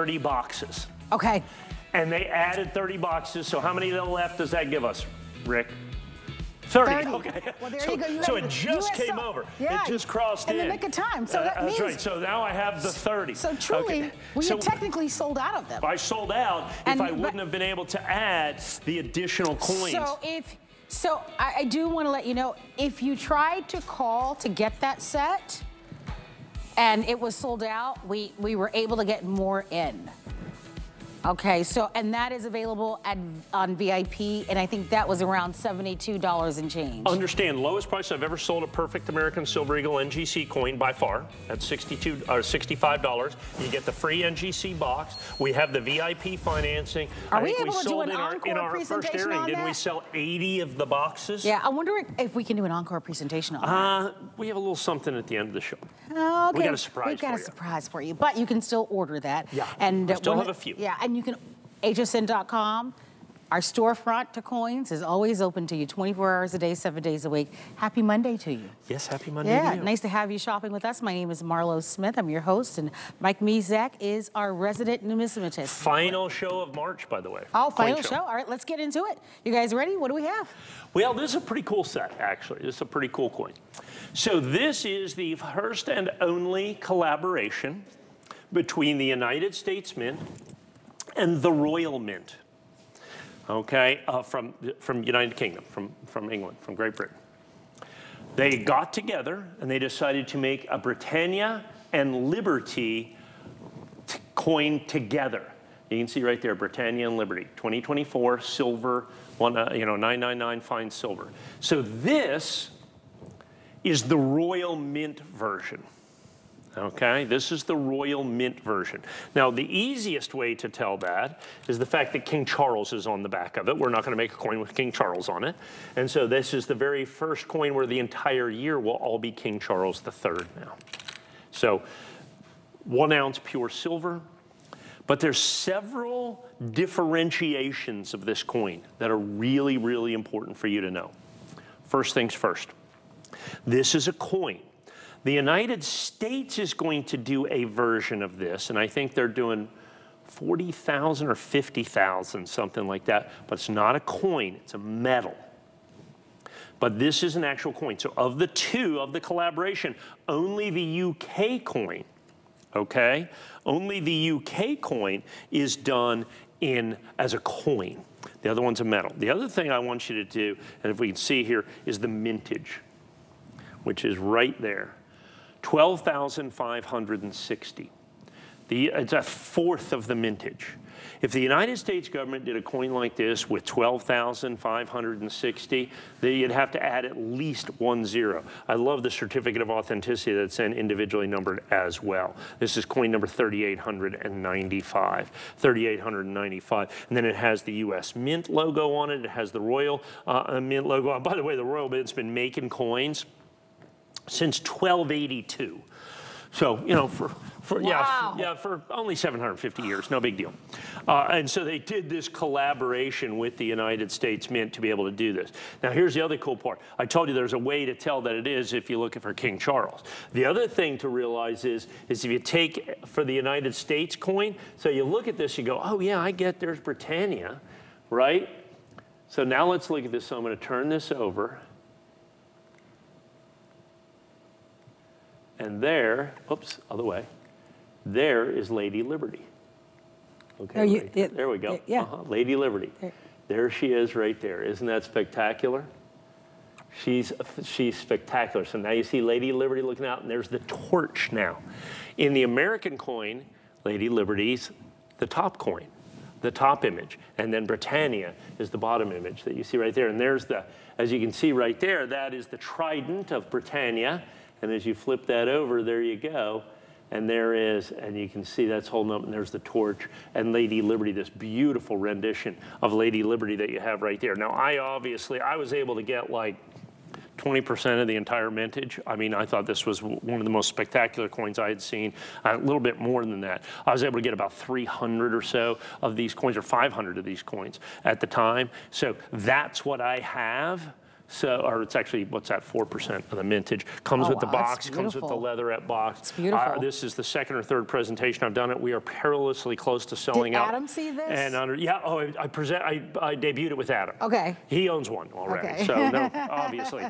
30 boxes. Okay. And they added 30 boxes. So how many left does that give us, Rick? 30. Okay. Well, there you go. You so it just came over. Yeah. It just crossed in. In the nick of time. So that means... That's right. So now I have the 30. So truly, okay. you technically sold out of them. I sold out if I wouldn't have been able to add the additional coins. So if... So I do want to let you know, if you tried to call to get that set and it was sold out, we were able to get more in. Okay, so, and that is available at, on VIP, and I think that was around $72 and change. Understand, lowest price I've ever sold a perfect American Silver Eagle NGC coin by far at $62 or $65. You get the free NGC box. We have the VIP financing. Are we able to do an encore presentation on that? Didn't we sell 80 of the boxes? Yeah, I wonder if we can do an encore presentation on that. We have a little something at the end of the show. Okay. We got a surprise for you. We've got a surprise for you, but you can still order that. Yeah, and, I still have a few. Yeah. And you can, hsn.com, our storefront to coins is always open to you, 24 hours a day, 7 days a week. Happy Monday to you. Yes, happy Monday to you. Nice to have you shopping with us. My name is Marlo Smith. I'm your host, and Mike Mezack is our resident numismatist. Final show of March, by the way. Oh, final show. All right, let's get into it. You guys ready? What do we have? Well, this is a pretty cool set, actually. This is a pretty cool coin. So this is the first and only collaboration between the United States Mint and the Royal Mint, okay, from United Kingdom, from England, from Great Britain. They got together and they decided to make a Britannia and Liberty coin together. You can see right there, Britannia and Liberty, 2024 silver, 999 fine silver. So this is the Royal Mint version. Okay, this is the Royal Mint version. Now, the easiest way to tell that is the fact that King Charles is on the back of it. We're not going to make a coin with King Charles on it. And so this is the very first coin where the entire year will all be King Charles III now. So 1 ounce pure silver. But there's several differentiations of this coin that are really, really important for you to know. First things first, this is a coin. The United States is going to do a version of this, and I think they're doing 40,000 or 50,000, something like that, but it's not a coin, it's a medal. But this is an actual coin. So of the two, of the collaboration, only the UK coin, okay? Only the UK coin is done in as a coin. The other one's a medal. The other thing I want you to do, and if we can see here, is the mintage, which is right there. 12,560. It's a fourth of the mintage. If the United States government did a coin like this with 12,560, you'd have to add at least 10. I love the certificate of authenticity that's individually numbered as well. This is coin number 3,895. 3,895. And then it has the U.S. Mint logo on it. It has the Royal Mint logo. By the way, the Royal Mint's been making coins since 1282. So, you know, for only 750 years, no big deal. And so they did this collaboration with the United States Mint to be able to do this. Now, here's the other cool part. I told you there's a way to tell that it is if you're looking for King Charles. The other thing to realize is if you take for the United States coin, so you look at this, you go, oh, yeah, I get there's Britannia, right? So now let's look at this. So I'm going to turn this over. And there, oops, other way, there is Lady Liberty. Okay, there we go. Yeah. Lady Liberty. There she is right there. Isn't that spectacular? She's spectacular. So now you see Lady Liberty looking out, and there's the torch now. In the American coin, Lady Liberty's the top coin, the top image. And then Britannia is the bottom image that you see right there. And there's the, as you can see right there, that is the trident of Britannia. And as you flip that over, there you go. And there is, and you can see that's holding up, and there's the torch and Lady Liberty, this beautiful rendition of Lady Liberty that you have right there. Now, I was able to get like 20% of the entire mintage. I mean, I thought this was one of the most spectacular coins I had seen, a little bit more than that. I was able to get about 300 or so of these coins, or 500 of these coins at the time. So that's what I have. So, or it's actually, what's that, 4% of the mintage. Comes with the box, comes with the leatherette box. It's beautiful. This is the second or third presentation I've done it. We are perilously close to selling out. Did Adam see this? And under, yeah, oh, I debuted it with Adam. Okay. He owns one already, okay. So no, obviously,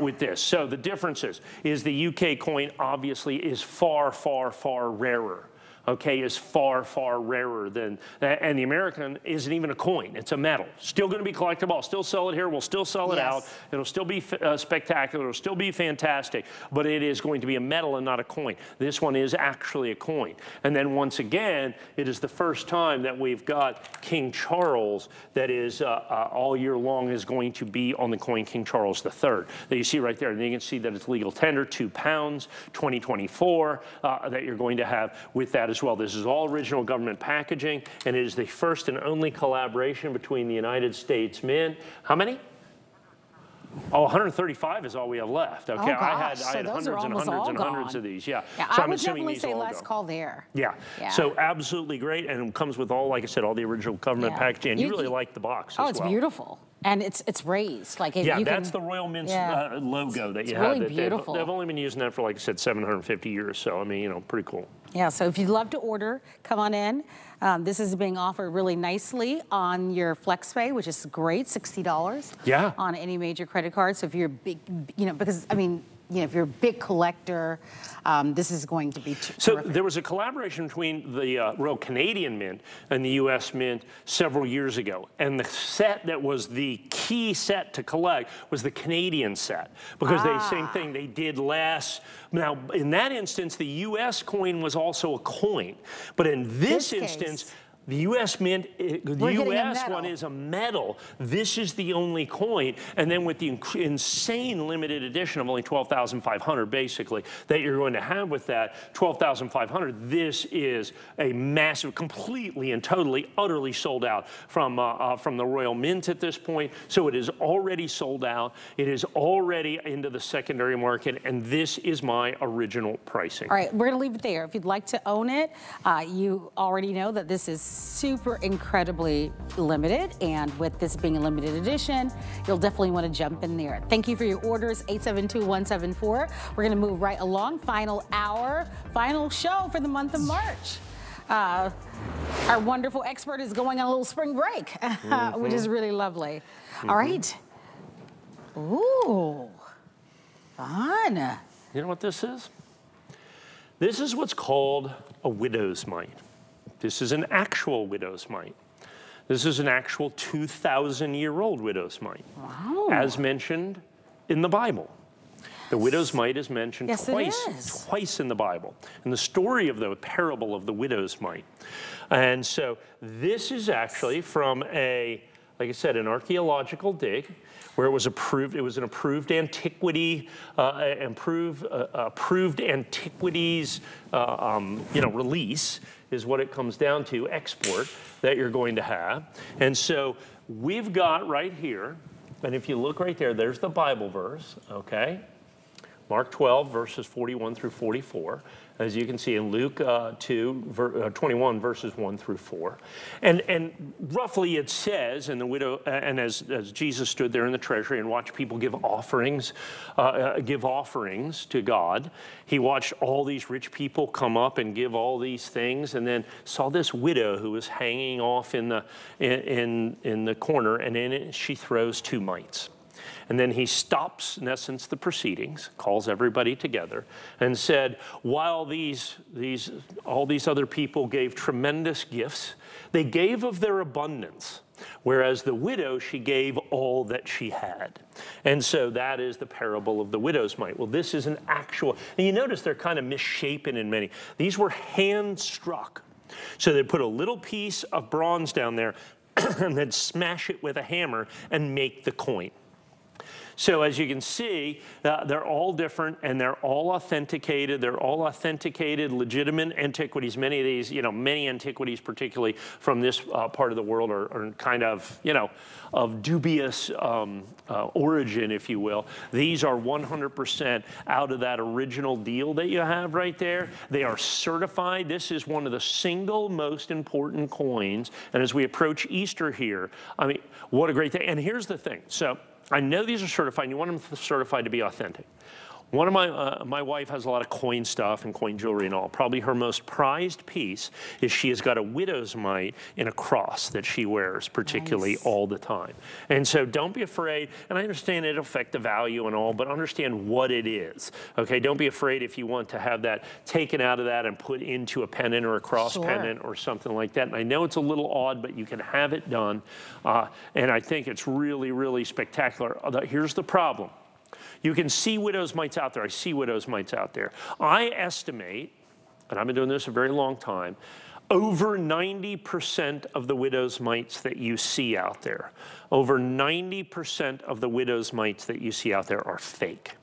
with this. So the difference is the UK coin obviously is far, far, far rarer. Okay, is far, far rarer than, and the American isn't even a coin, it's a metal. Still gonna be collectible, I'll still sell it here, we'll still sell it out, it'll still be spectacular, it'll still be fantastic, but it is going to be a metal and not a coin. This one is actually a coin. And then once again, it is the first time that we've got King Charles that is all year long is going to be on the coin, King Charles III. That you see right there, and you can see that it's legal tender, £2, 2024, that you're going to have with that as well. This is all original government packaging, and it is the first and only collaboration between the United States Mint. How many? Oh, 135 is all we have left. Okay, oh gosh, I had so hundreds and hundreds and hundreds of these. Yeah, yeah, so I would definitely say let's call there. Yeah. So absolutely great, and it comes with all, like I said, all the original government packaging. And you really like the box. Oh, as it's beautiful. And it's raised. Like yeah, you that's the Royal Mint logo that you have. Really beautiful. They've only been using that for, like I said, 750 years. So, I mean, you know, pretty cool. Yeah, so if you'd love to order, come on in. This is being offered really nicely on your FlexPay, which is great, $60 on any major credit card. So if you're big, you know, because, I mean, you know, if you're a big collector, this is going to be terrific. There was a collaboration between the Royal Canadian Mint and the U.S. Mint several years ago. And the set that was the key set to collect was the Canadian set. Because they, same thing, they did less. Now, in that instance, the U.S. coin was also a coin. But in this instance, the U.S. Mint, the U.S. one is a medal. This is the only coin. And then with the insane limited edition of only 12,500, basically, that you're going to have with that, 12,500, this is a massive, completely and totally, utterly sold out from the Royal Mint at this point. So it is already sold out. It is already into the secondary market. And this is my original pricing. All right, we're going to leave it there. If you'd like to own it, you already know that this is super incredibly limited, and with this being a limited edition, you'll definitely want to jump in there. Thank you for your orders, 872-174. We're going to move right along, final hour, final show for the month of March. Our wonderful expert is going on a little spring break, which is really lovely. All right. Ooh, fun. You know what this is? This is what's called a widow's mite. This is an actual widow's mite. This is an actual 2,000-year-old widow's mite. Wow. As mentioned in the Bible. The widow's mite is mentioned twice in the Bible. In the story of the parable of the widow's mite. And so this is actually from a, like I said, an archaeological dig where it was approved, it was an approved antiquity, approved antiquities, you know, release. Is what it comes down to, export, that you're going to have. And so we've got right here, and if you look right there, there's the Bible verse, okay? Mark 12, verses 41 through 44, as you can see in Luke 21, verses 1 through 4. And roughly it says, and the widow, and as Jesus stood there in the treasury and watched people give offerings to God, he watched all these rich people come up and give all these things, and then saw this widow who was hanging off in the corner, and in it she throws 2 mites. And then he stops, in essence, the proceedings, calls everybody together, and said, while all these other people gave tremendous gifts, they gave of their abundance, whereas the widow, she gave all that she had. And so that is the parable of the widow's mite. Well, this is an actual, and you notice they're kind of misshapen in many. These were hand-struck. So they put a little piece of bronze down there and then smash it with a hammer and make the coin. So as you can see, they're all different, and they're all authenticated. They're all authenticated, legitimate antiquities. Many of these, you know, many antiquities, particularly from this part of the world, are kind of, you know, of dubious origin, if you will. These are 100% out of that original deal that you have right there. They are certified. This is one of the single most important coins. And as we approach Easter here, I mean, what a great thing. And here's the thing. So I know these are certified. You want them certified to be authentic. One of my wife has a lot of coin stuff and coin jewelry and all. Probably her most prized piece is she has got a widow's mite and a cross that she wears particularly all the time. And so don't be afraid, and I understand it'll affect the value and all, but understand what it is, okay? Don't be afraid if you want to have that taken out of that and put into a pendant or a cross pendant or something like that. And I know it's a little odd, but you can have it done. And I think it's really, really spectacular. Here's the problem. You can see widow's mites out there. I see widow's mites out there. I estimate, and I've been doing this a very long time, over 90% of the widow's mites that you see out there, over 90% of the widow's mites that you see out there are fake.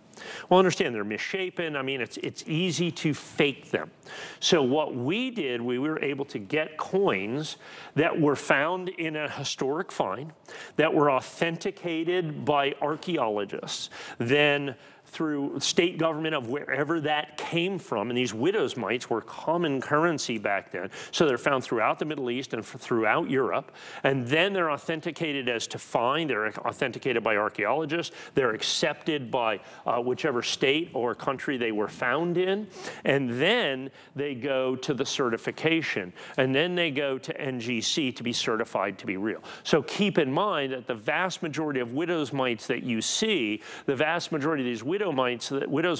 Well, understand they're misshapen. I mean, it's easy to fake them. So what we did, we were able to get coins that were found in a historic find, that were authenticated by archaeologists, then through state government of wherever that came from. And these widow's mites were common currency back then. So they're found throughout the Middle East and throughout Europe. And then they're authenticated as to find. They're authenticated by archaeologists. They're accepted by whichever state or country they were found in. And then they go to the certification. And then they go to NGC to be certified to be real. So keep in mind that the vast majority of widow's mites that you see, the vast majority of these widow's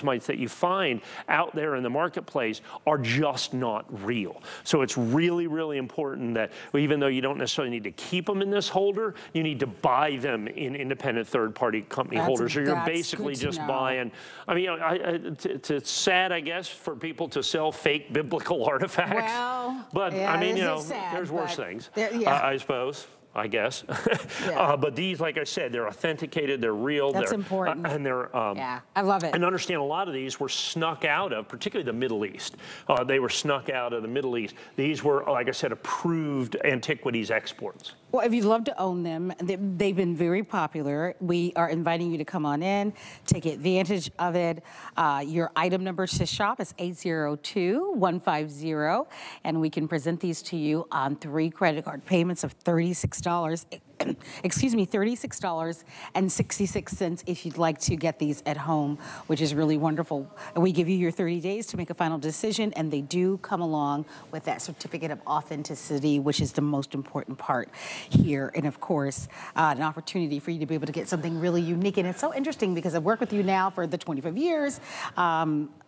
mites that you find out there in the marketplace are just not real. So it's really, really important that even though you don't necessarily need to keep them in this holder, you need to buy them in independent third-party company holders, or you're basically just buying. I mean, it's sad, I guess, for people to sell fake biblical artifacts. Well, but yeah, I mean, you know, sad, there's worse things, I suppose. I guess. But these, like I said, they're authenticated, they're real. That's important. And they're, yeah, I love it. And understand a lot of these were snuck out of, particularly the Middle East. They were snuck out of the Middle East. These were, like I said, approved antiquities exports. Well, if you'd love to own them, they've been very popular. We are inviting you to come on in, take advantage of it. Your item number to shop is 802-150, and we can present these to you on 3 credit card payments of $36. Excuse me, $36.66 if you'd like to get these at home, which is really wonderful. And we give you your 30 days to make a final decision, and they do come along with that certificate of authenticity, which is the most important part here. And of course, an opportunity for you to be able to get something really unique. And it's so interesting because I've worked with you now for the 25 years.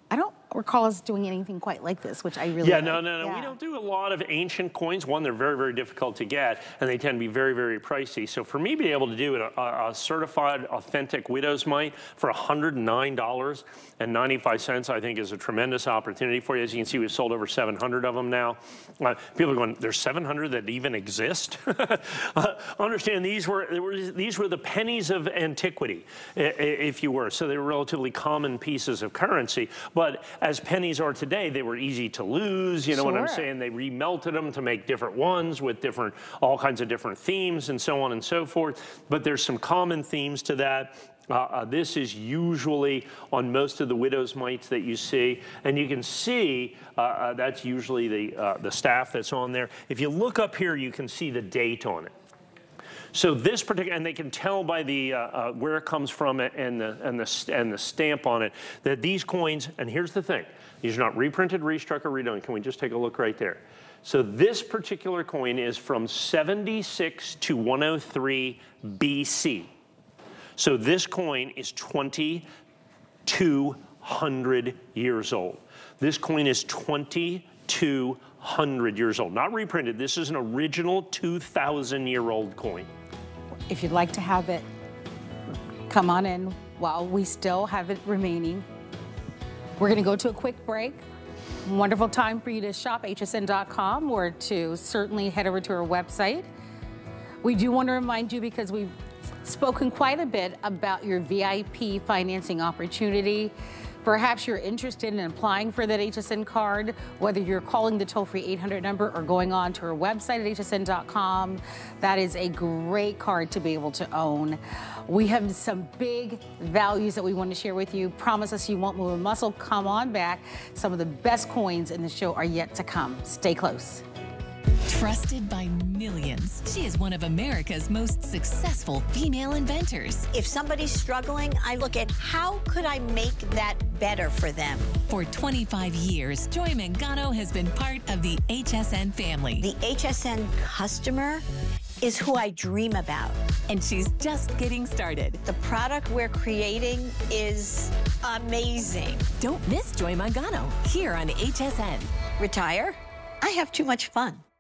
I don't recall us doing anything quite like this, which I really like. No. We don't do a lot of ancient coins. One, they're very, very difficult to get, and they tend to be very, very pricey. So for me, being able to do a certified, authentic widow's mite for $109.95, I think, is a tremendous opportunity for you. As you can see, we've sold over 700 of them now. People are going, "There's 700 that even exist?" Understand these were the pennies of antiquity, if you were. So they were relatively common pieces of currency. But as pennies are today, they were easy to lose, you know what I'm saying? They remelted them to make different ones with different, all kinds of different themes and so on and so forth. But there's some common themes to that. This is usually on most of the widow's mites that you see. And you can see that's usually the staff that's on there. If you look up here, you can see the date on it. So this particular, and they can tell by the where it comes from and the stamp on it that these coins. And here's the thing: these are not reprinted, restruck, or redone. Can we just take a look right there? So this particular coin is from 76 to 103 BC. So this coin is 2,200 years old. This coin is 2,200 years old, not reprinted. This is an original 2,000-year-old coin. If you'd like to have it, come on in while we still have it remaining. We're gonna go to a quick break. Wonderful time for you to shop hsn.com or to certainly head over to our website. We do want to remind you, because we've spoken quite a bit about your VIP financing opportunity. Perhaps you're interested in applying for that HSN card, whether you're calling the toll-free 800 number or going on to our website at hsn.com. That is a great card to be able to own. We have some big values that we want to share with you. Promise us you won't move a muscle. Come on back. Some of the best coins in the show are yet to come. Stay close. Trusted by millions, she is one of America's most successful female inventors. If somebody's struggling, I look at how could I make that better for them. For 25 years, Joy Mangano has been part of the HSN family. The HSN customer is who I dream about. And she's just getting started. The product we're creating is amazing. Don't miss Joy Mangano here on HSN. Retire? I have too much fun.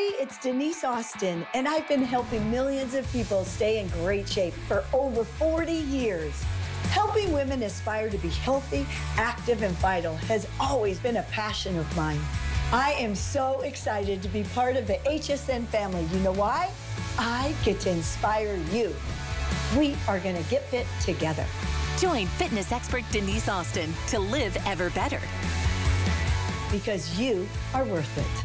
It's Denise Austin, and I've been helping millions of people stay in great shape for over 40 years. Helping women aspire to be healthy, active, and vital has always been a passion of mine. I am so excited to be part of the HSN family. You know why? I get to inspire you. We are going to get fit together. Join fitness expert Denise Austin to live ever better. Because you are worth it.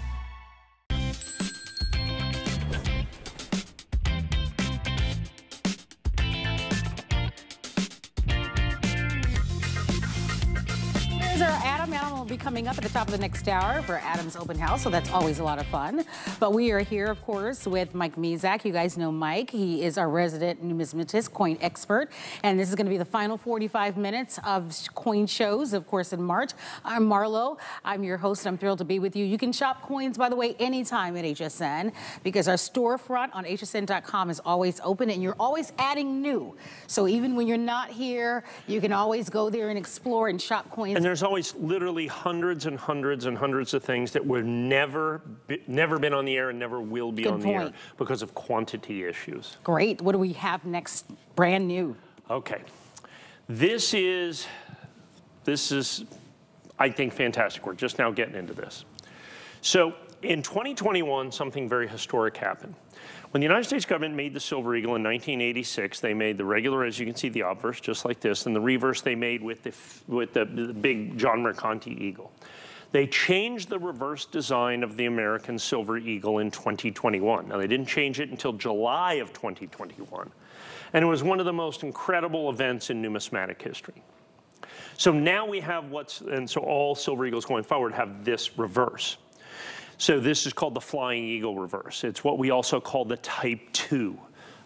Coming up at the top of the next hour for Adam's Open House, so that's always a lot of fun. But we are here, of course, with Mike Mezack. You guys know Mike. He is our resident numismatist, coin expert, and this is going to be the final 45 minutes of coin shows, of course, in March. I'm Marlo. I'm your host. I'm thrilled to be with you. You can shop coins, by the way, anytime at HSN, because our storefront on hsn.com is always open, and you're always adding new. So even when you're not here, you can always go there and explore and shop coins. And there's always literally hundreds of things that were never been on the air and never will be on the air because of quantity issues. Great. What do we have next? Brand new. Okay. This is, I think, fantastic. We're just now getting into this. So in 2021, something very historic happened. When the United States government made the Silver Eagle in 1986, they made the regular, as you can see, the obverse, just like this, and the reverse they made with the big John Mercanti Eagle. They changed the reverse design of the American Silver Eagle in 2021. Now, they didn't change it until July of 2021, and it was one of the most incredible events in numismatic history. So now we have so all Silver Eagles going forward have this reverse. So this is called the Flying Eagle reverse. It's what we also call the Type 2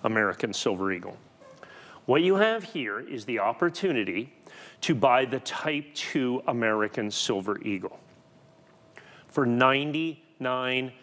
American Silver Eagle. What you have here is the opportunity to buy the Type 2 American Silver Eagle for $99.99.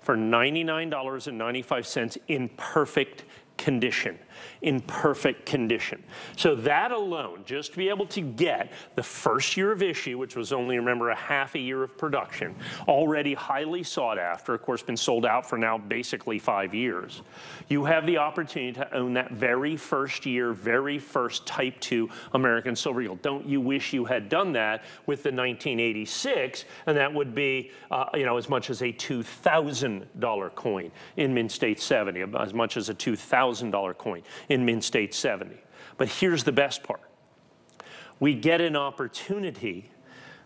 For $99.95 in perfect condition, in perfect condition. So that alone, just to be able to get the first year of issue, which was only, remember, a half a year of production, already highly sought after, of course, been sold out for now basically 5 years. You have the opportunity to own that very first year, very first Type 2 American Silver Eagle. Don't you wish you had done that with the 1986, and that would be, as much as a $2,000 coin in Mint State 70, as much as a $2,000 coin in Mint State 70. But here's the best part. We get an opportunity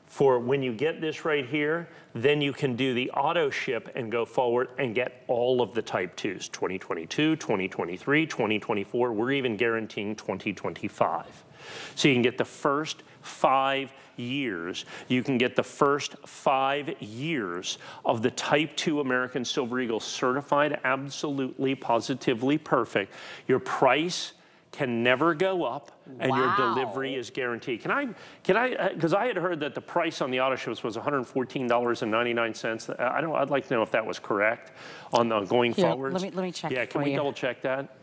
for when you get this right here, then you can do the auto ship and go forward and get all of the Type 2s, 2022, 2023, 2024. We're even guaranteeing 2025. So you can get the first 5 years. You can get the first 5 years of the Type 2 American Silver Eagle certified absolutely, positively perfect. Your price can never go up, and your delivery is guaranteed. Because I had heard that the price on the auto ships was $114.99. I'd like to know if that was correct on the going forward. Let me check. Yeah, can we double check that?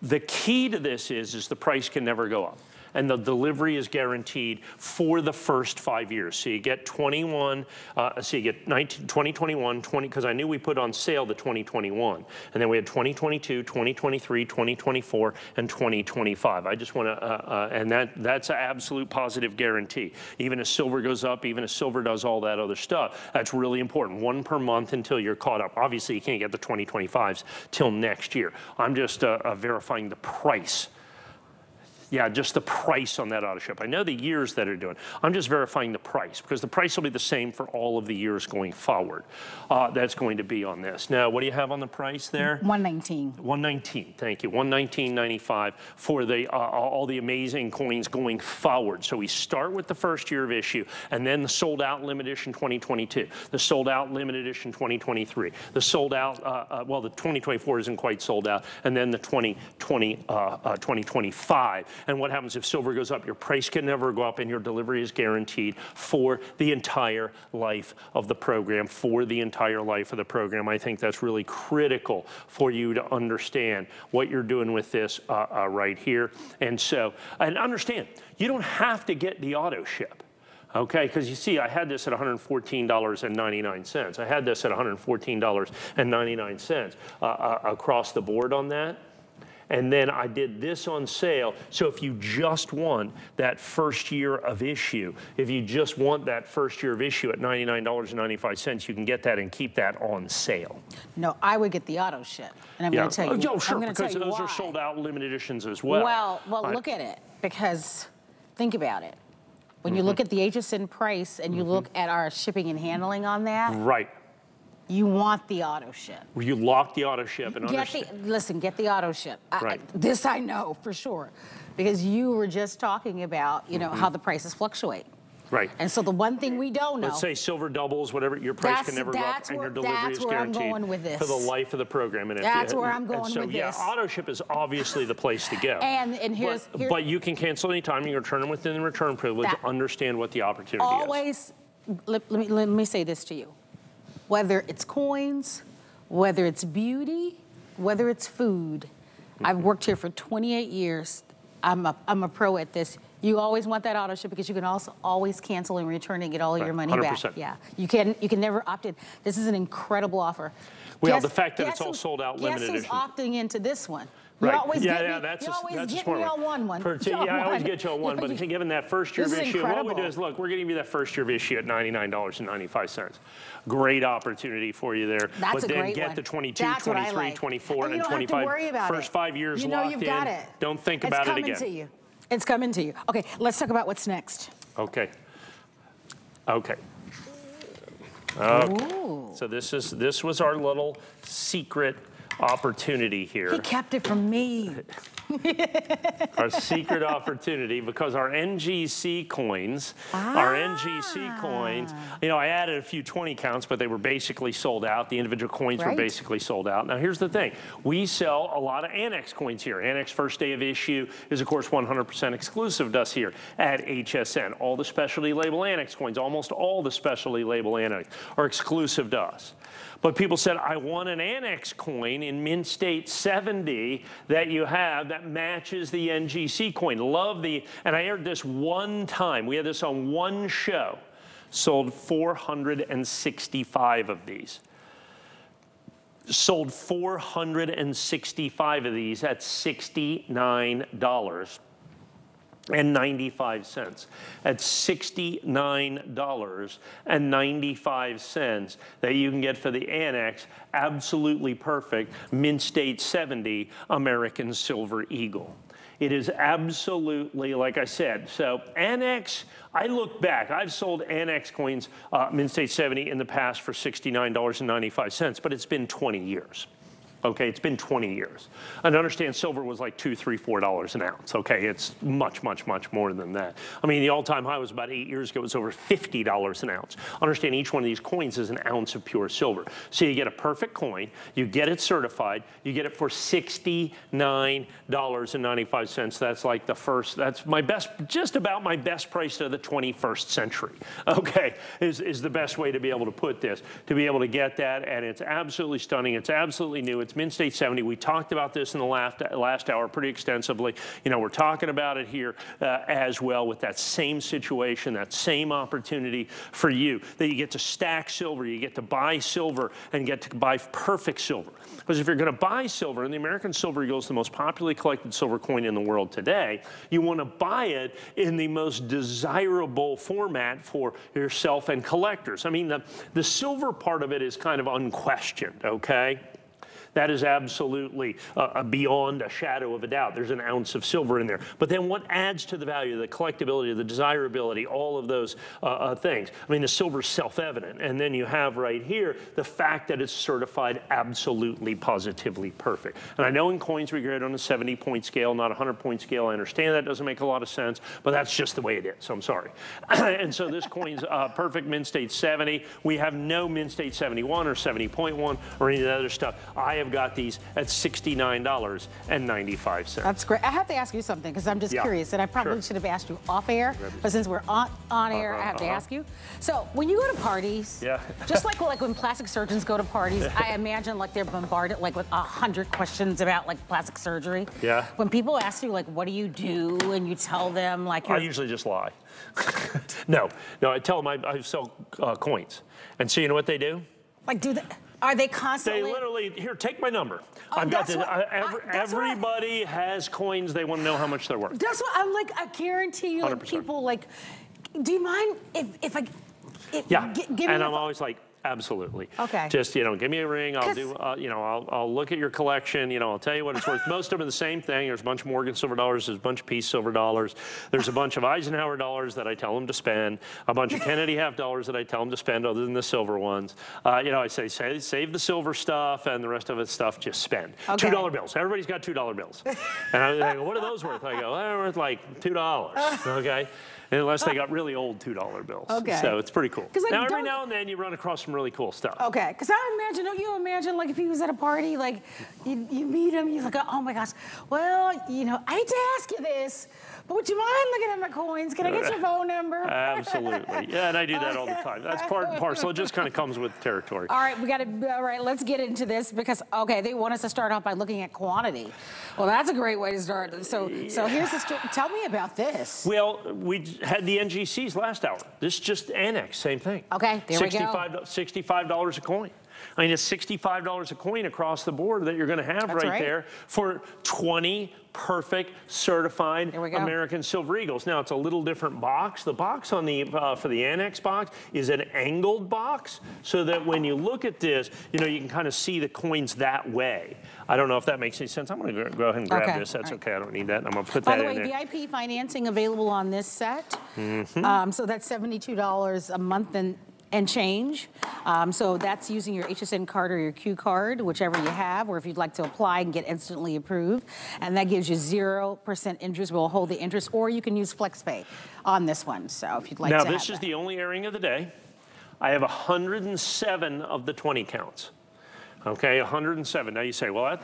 The key to this is the price can never go up. and the delivery is guaranteed for the first 5 years. So you get 2021, because I knew we put on sale the 2021, and then we had 2022, 2023, 2024, and 2025. I just want to, and that's an absolute positive guarantee. Even as silver goes up, even as silver does all that other stuff, that's really important. One per month until you're caught up. Obviously, you can't get the 2025s till next year. I'm just verifying the price. Yeah, just the price on that auto ship. I know the years that are doing. I'm just verifying the price, because the price will be the same for all of the years going forward. That's going to be on this. Now, what do you have on the price there? 119. 119, thank you. 119.95 for the all the amazing coins going forward. So we start with the first year of issue, and then the sold out limited edition 2022, the sold out limited edition 2023, the sold out, well, the 2024 isn't quite sold out, and then the 2025. And what happens if silver goes up? Your price can never go up, and your delivery is guaranteed for the entire life of the program, for the entire life of the program. I think that's really critical for you to understand what you're doing with this right here. And so, and understand, you don't have to get the auto ship. Okay, because you see, I had this at $114.99. I had this at $114.99 across the board on that. And then I did this on sale. So if you just want that first year of issue, if you just want that first year of issue at $99.95, you can get that and keep that on sale. No, I would get the auto ship. And I'm going to tell you, sure, because those are sold out limited editions as well. Well, look at it, because think about it. When you look at the HSN price and you look at our shipping and handling on that. Right. You want the auto ship. You lock the auto ship and understand. Listen, get the auto ship. Right. This I know for sure, because you were just talking about, you know, how the prices fluctuate. Right. And so the one thing we don't know. Let's say silver doubles, whatever, your price can never go up, and your delivery is guaranteed for the life of the program. And that's where I'm going with this. So yeah, auto ship is obviously the place to go. And but you can cancel any time. You can return them within the return privilege. Understand what the opportunity is. Let me say this to you. Whether it's coins, whether it's beauty, whether it's food. I've worked here for 28 years. I'm a pro at this. You always want that auto ship, because you can also always cancel and return and get all of your money 100%. Back. Yeah, you can never opt in. This is an incredible offer. Well, the fact that it's all sold out limited edition. Guess who's opting into this one? Right. You always get me on one. I always get you on one, but given that first year of issue, what we do is, look, we're giving you that first year of issue at $99.95. Great opportunity for you there. But then get the 22, 23, like. 24, and 25. First 5 years locked in. Don't think about it again. It's coming to you. It's coming to you. Okay, let's talk about what's next. Okay. Okay. Ooh. So this was our little secret opportunity here. He kept it from me. Our secret opportunity, because our NGC coins, you know, I added a few 20 counts, but they were basically sold out. The individual coins were basically sold out. Now, here's the thing. We sell a lot of ANACS coins here. ANACS first day of issue is, of course, 100% exclusive to us here at HSN. All the specialty label ANACS coins, almost all the specialty label ANACS are exclusive to us. But people said, I want an ANACS coin in Mint State 70 that you have that matches the NGC coin. Love the, and I aired this one time. We had this on one show. Sold 465 of these. Sold 465 of these at $69.95. At $69.95 that you can get for the ANACS, absolutely perfect, Mint State 70 American Silver Eagle. It is absolutely, like I said, so ANACS, I look back, I've sold ANACS coins, Mint State 70 in the past for $69.95, but it's been 20 years. Okay, it's been 20 years. And understand silver was like $2, $3, $4 an ounce. Okay, it's much, much, much more than that. I mean, the all-time high was about 8 years ago. It was over $50 an ounce. Understand each one of these coins is an ounce of pure silver. So you get a perfect coin, you get it certified, you get it for $69.95. That's like the first, that's my best, just about my best price of the 21st century. Okay, is the best way to be able to put this, to be able to get that. And it's absolutely stunning. It's absolutely new. It's Mint State 70. We talked about this in the last hour pretty extensively. You know, we're talking about it here as well, with that same situation, that same opportunity for you, that you get to stack silver, you get to buy silver, and get to buy perfect silver. Because if you're going to buy silver, and the American Silver Eagle is the most popularly collected silver coin in the world today, you want to buy it in the most desirable format for yourself and collectors. I mean, the silver part of it is kind of unquestioned, okay? That is absolutely beyond a shadow of a doubt. There's an ounce of silver in there. But then what adds to the value, the collectability, the desirability, all of those things? I mean, the silver's self-evident. And then you have right here the fact that it's certified absolutely, positively perfect. And I know in coins we grade on a 70-point scale, not a 100-point scale. I understand that doesn't make a lot of sense, but that's just the way it is. I'm sorry. And so this coin's perfect Mint State 70. We have no Mint State 71 or 70.1 or any of the other stuff. I have got these at $69.95. That's great. I have to ask you something, because I'm just curious, and I probably should have asked you off air, but since we're on air, I have to ask you. So when you go to parties, just like when plastic surgeons go to parties, I imagine like they're bombarded like with 100 questions about like plastic surgery. Yeah. When people ask you like, what do you do, and you tell them like, I usually just lie. No, I tell them I sell coins, and so you know what they do? Like do they? Are they constantly? They literally, here, take my number. I've got this. Everybody has coins. They want to know how much they're worth. That's what I'm like. I guarantee you, like, people like, do you mind if I give and I'm always like, absolutely. Okay. Just, you know, give me a ring. I'll do, you know, I'll look at your collection. You know, I'll tell you what it's worth. Most of them are the same thing. There's a bunch of Morgan silver dollars. There's a bunch of Peace silver dollars. There's a bunch of Eisenhower dollars that I tell them to spend. A bunch of Kennedy half dollars that I tell them to spend, other than the silver ones. You know, I say, save the silver stuff, and the rest of it's stuff, just spend. Okay. $2 bills. Everybody's got $2 bills. And I go, what are those worth? I go, well, they're worth like $2. Okay. Unless they got really old $2 bills. Okay. So it's pretty cool. Like, now, every now and then you run across some really cool stuff. Okay. Because I imagine, don't you imagine, like, if he was at a party, like, you meet him, you're like, oh my gosh, well, you know, I hate to ask you this, but would you mind looking at my coins? Can I get your phone number? Absolutely. Yeah, and I do that all the time. That's part and parcel. It just kind of comes with territory. All right, we got to, all right, let's get into this because, okay, they want us to start off by looking at quantity. Well, that's a great way to start. So here's the story. Tell me about this. Well, we had the NGCs last hour. This just Annex, same thing. Okay, there we go. $65 a coin. I mean, it's $65 a coin across the board that you're going to have right there for 20 perfect certified American Silver Eagles. Now, it's a little different box. The box on the for the Annex box is an angled box, so that when you look at this, you know, you can kind of see the coins that way. I don't know if that makes any sense. I'm going to go ahead and grab this. That's okay. I don't need that. I'm going to put that in there. By the way, VIP financing available on this set. So that's $72 a month and change. So that's using your HSN card or your Q card, whichever you have, or if you'd like to apply and get instantly approved. And that gives you 0% interest. We'll hold the interest, or you can use FlexPay on this one. So if you'd like to. Now, this is the only airing of the day. I have 107 of the 20 counts. Okay, 107. Now you say, well,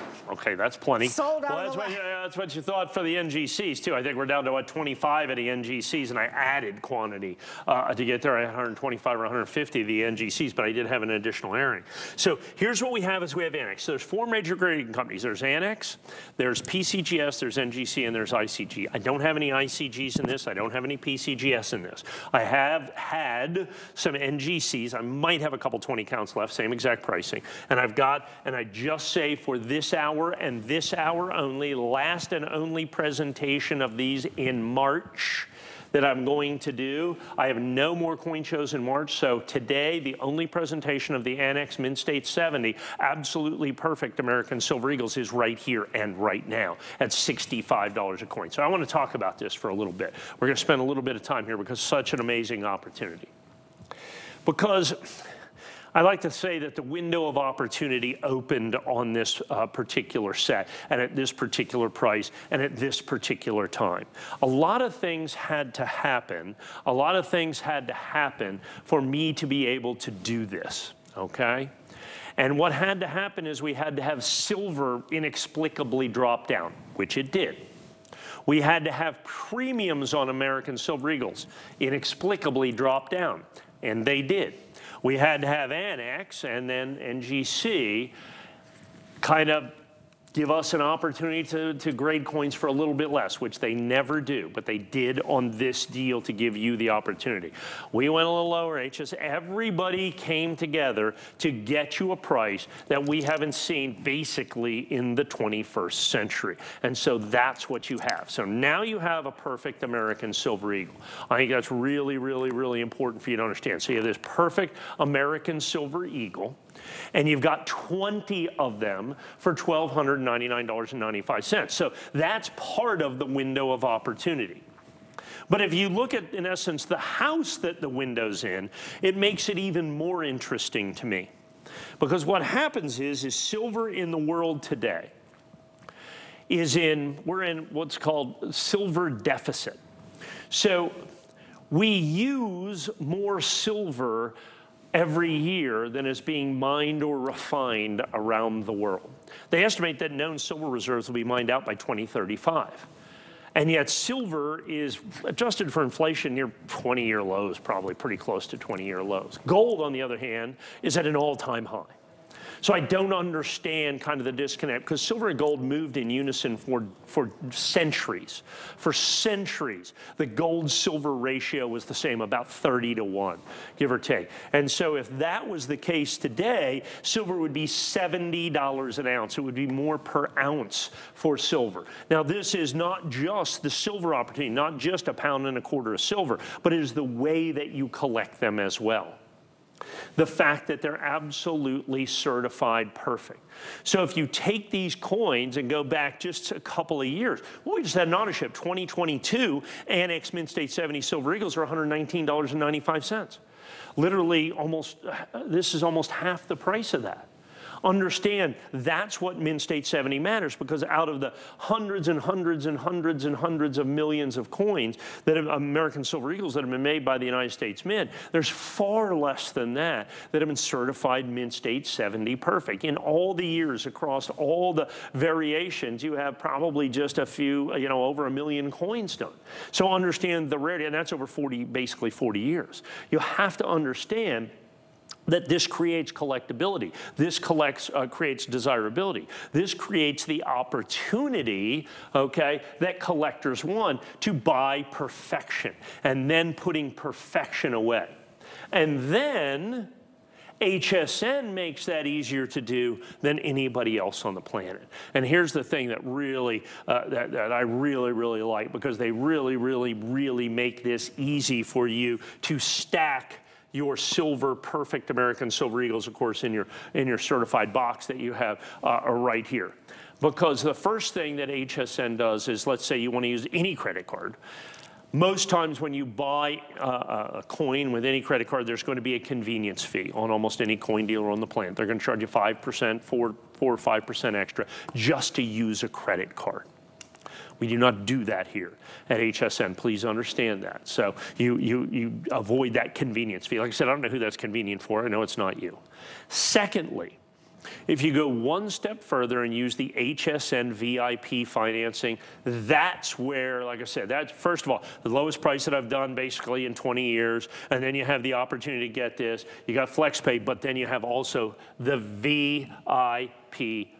that's plenty. Sold out. Well, that's what you thought for the NGCs, too. I think we're down to, what, 25 of the NGCs, and I added quantity to get there. I had 125 or 150 of the NGCs, but I did have an additional airing. So here's what we have is we have Annex. So there's four major grading companies. There's Annex, there's PCGS, there's NGC, and there's ICG. I don't have any ICGs in this. I don't have any PCGS in this. I have had some NGCs. I might have a couple 20 counts left, same exact pricing. And I've got and I just say for this hour and this hour only, last and only presentation of these in March that I'm going to do. I have no more coin shows in March, so today the only presentation of the Annex Mint State 70, absolutely perfect American Silver Eagles, is right here and right now at $65 a coin. So I want to talk about this for a little bit. We're going to spend a little bit of time here because such an amazing opportunity. Because I like to say that the window of opportunity opened on this particular set and at this particular price and at this particular time. A lot of things had to happen. A lot of things had to happen for me to be able to do this, okay? And what had to happen is we had to have silver inexplicably drop down, which it did. We had to have premiums on American Silver Eagles inexplicably drop down, and they did. We had to have Annex and then NGC kind of give us an opportunity to grade coins for a little bit less, which they never do, but they did on this deal to give you the opportunity. We went a little lower, HS. Everybody came together to get you a price that we haven't seen basically in the 21st century. And so that's what you have. So now you have a perfect American Silver Eagle. I think that's really, really, really important for you to understand. So you have this perfect American Silver Eagle, and you've got 20 of them for $1,299.95. So that's part of the window of opportunity. But if you look at, in essence, the house that the window's in, it makes it even more interesting to me. Because what happens is silver in the world today is we're in what's called silver deficit. So we use more silver every year than is being mined or refined around the world. They estimate that known silver reserves will be mined out by 2035. And yet silver is, adjusted for inflation, near 20-year lows, probably pretty close to 20-year lows. Gold, on the other hand, is at an all-time high. So I don't understand kind of the disconnect, because silver and gold moved in unison for centuries. For centuries, the gold-silver ratio was the same, about 30-to-1, give or take. And so if that was the case today, silver would be $70 an ounce. It would be more per ounce for silver. Now, this is not just the silver opportunity, not just £1.25 of silver, but it is the way that you collect them as well. The fact that they're absolutely certified perfect. So if you take these coins and go back just a couple of years, well, we just had an audit ship, 2022, Annex Mint State 70 Silver Eagles are $119.95. Literally, this is almost half the price of that. Understand, that's what Mint State 70 matters, because out of the hundreds and hundreds and hundreds and hundreds of millions of coins that have American Silver Eagles that have been made by the United States Mint, there's far less than that that have been certified Mint State 70 perfect. In all the years across all the variations, you have probably just a few, over 1 million coins done. So understand the rarity, and that's over basically 40 years. You have to understand that this creates collectability. This creates desirability. This creates the opportunity, okay, that collectors want to buy perfection, and then putting perfection away. And then HSN makes that easier to do than anybody else on the planet. And here's the thing that really, that I really, really like, because they really, really, really make this easy for you to stack your silver, perfect American Silver Eagles, of course, in your certified box that you have right here. Because the first thing that HSN does is, let's say you want to use any credit card. Most times when you buy a coin with any credit card, there's going to be a convenience fee on almost any coin dealer on the planet. They're going to charge you 5%, 4 or 5% extra just to use a credit card. We do not do that here at HSN. Please understand that. So you avoid that convenience fee. Like I said, I don't know who that's convenient for. I know it's not you. Secondly, if you go one step further and use the HSN VIP financing, that's where, like I said, that's, first of all, the lowest price that I've done basically in 20 years, and then you have the opportunity to get this. You got FlexPay, but then you have also the VIP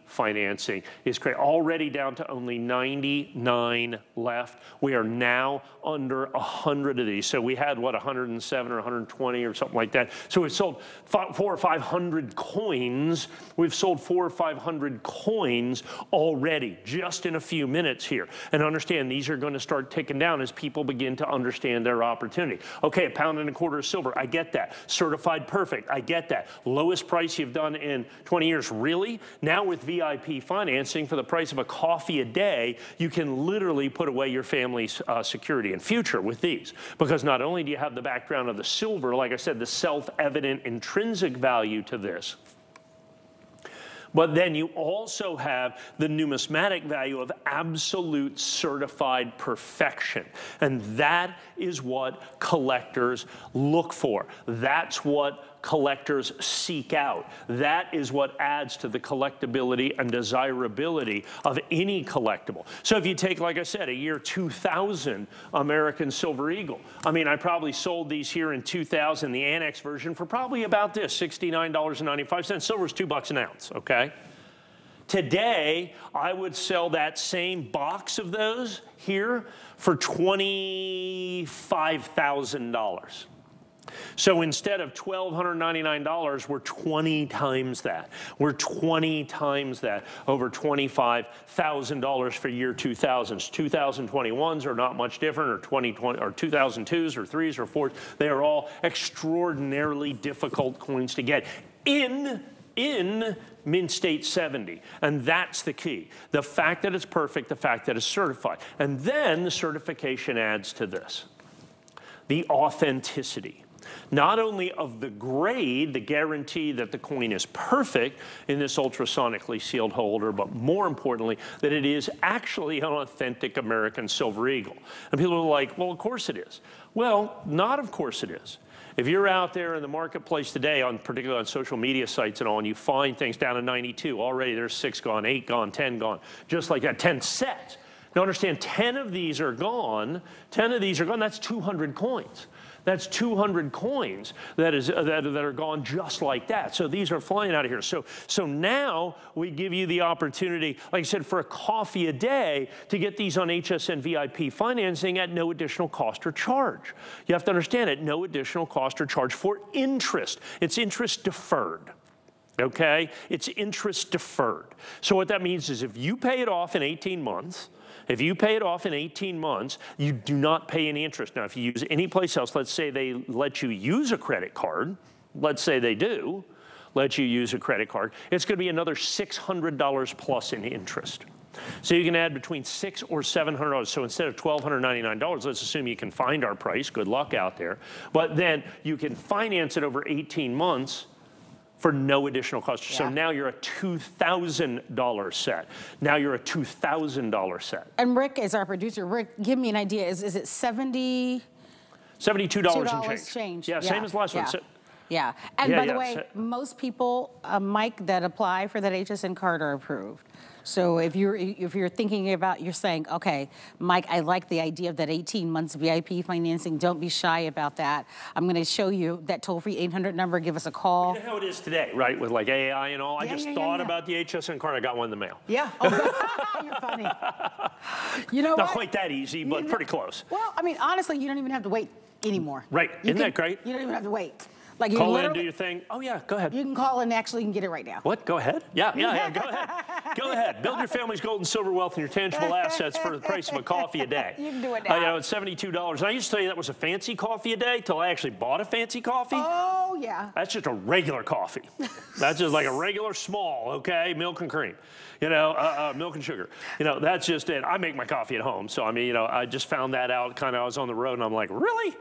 financing. It's already down to only 99 left. We are now under 100 of these. So we had, what, 107 or 120 or something like that. So we've sold 400 or 500 coins. We've sold 400 or 500 coins already, just in a few minutes here. And understand, these are going to start ticking down as people begin to understand their opportunity. Okay, £1.25 of silver, I get that. Certified perfect, I get that. Lowest price you've done in 20 years, really? Now with VIP financing, for the price of a coffee a day, you can literally put away your family's security and future with these. Because not only do you have the background of the silver, like I said, the self-evident intrinsic value to this, but then you also have the numismatic value of absolute certified perfection. And that is what collectors look for. That's what collectors seek out. That is what adds to the collectability and desirability of any collectible. So if you take, like I said, a year 2000 American Silver Eagle, I mean, I probably sold these here in 2000, the Annex version, for probably about this, $69.95. Silver's $2 an ounce, okay? Today, I would sell that same box of those here for $25,000. So instead of $1,299, we're 20 times that. We're 20 times that, over $25,000 for year 2000s. 2021s are not much different, or 2020, or 2002s, or 3s, or 4s. They are all extraordinarily difficult coins to get in Mint State 70, and that's the key. The fact that it's perfect, the fact that it's certified. And then the certification adds to this, the authenticity. Not only of the grade, the guarantee that the coin is perfect in this ultrasonically sealed holder, but more importantly, that it is actually an authentic American Silver Eagle. And people are like, well, of course it is. Well, not of course it is. If you're out there in the marketplace today, on particularly on social media sites and all, and you find things down to 92, already there's 6 gone, 8 gone, 10 gone, just like that, 10 sets. Now understand, 10 of these are gone, 10 of these are gone, that's 200 coins. That's 200 coins that are gone just like that. So these are flying out of here. So now we give you the opportunity, like I said, for a coffee a day to get these on HSN VIP financing at no additional cost or charge. You have to understand it, no additional cost or charge for interest. It's interest deferred. Okay? It's interest deferred. So what that means is if you pay it off in 18 months, if you pay it off in 18 months, you do not pay any interest. Now, if you use any place else, let's say they let you use a credit card, let's say they do let you use a credit card, it's going to be another $600 plus in interest. So you can add between $600 or $700. So instead of $1,299, let's assume you can find our price. Good luck out there. But then you can finance it over 18 months for no additional cost. Yeah. So now you're a $2,000 set. Now you're a $2,000 set. And Rick is our producer. Rick, give me an idea. Is it $72 and change. Yeah, same as last one. So, yeah. And by the way, most people, Mike, that apply for that HSN card are approved. So if you're thinking about, you're saying, okay, Mike, I like the idea of that 18 months VIP financing. Don't be shy about that. I'm going to show you that toll-free 800 number. Give us a call. You know how it is today, right? With like AI and all. Yeah, I just thought about the HSN card. I got one in the mail. Yeah. Oh, you're funny. You know, not quite that easy, but pretty close. Well, I mean, honestly, you don't even have to wait anymore. Right. Isn't that great? You don't even have to wait. Like you call in, do your thing. Oh yeah, go ahead. You can call in, actually you can get it right now. What, go ahead? Yeah, go ahead. Go ahead, build your family's gold and silver wealth and your tangible assets for the price of a coffee a day. You can do it now. You know, it's $72. And I used to tell you that was a fancy coffee a day till I actually bought a fancy coffee. Oh yeah. That's just a regular coffee. That's just like a regular small, okay, milk and cream. You know, milk and sugar. You know, that's just it. I make my coffee at home. So I mean, you know, I just found that out kind of, I was on the road and I'm like, really?